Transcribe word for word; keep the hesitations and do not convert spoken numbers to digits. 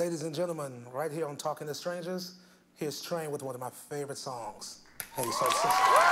Ladies and gentlemen, right here on Talking to Strangers, here's Train with one of my favorite songs, Hey, Soul Sister.